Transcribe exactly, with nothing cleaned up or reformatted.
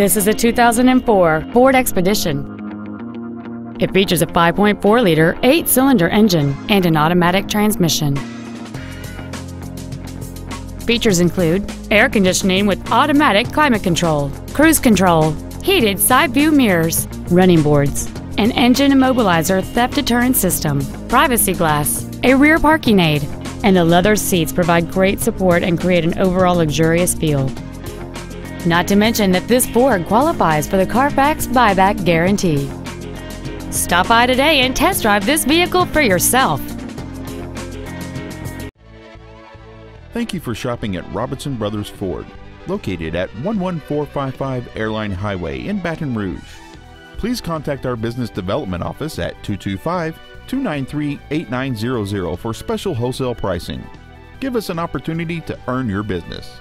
This is a two thousand four Ford Expedition. It features a five point four liter, eight-cylinder engine and an automatic transmission. Features include air conditioning with automatic climate control, cruise control, heated side view mirrors, running boards, an engine immobilizer theft deterrent system, privacy glass, a rear parking aid, and the leather seats provide great support and create an overall luxurious feel. Not to mention that this Ford qualifies for the Carfax buyback guarantee. Stop by today and test drive this vehicle for yourself. Thank you for shopping at Robinson Brothers Ford, located at one one four five five Airline Highway in Baton Rouge. Please contact our business development office at two two five, two nine three, eight nine zero zero for special wholesale pricing. Give us an opportunity to earn your business.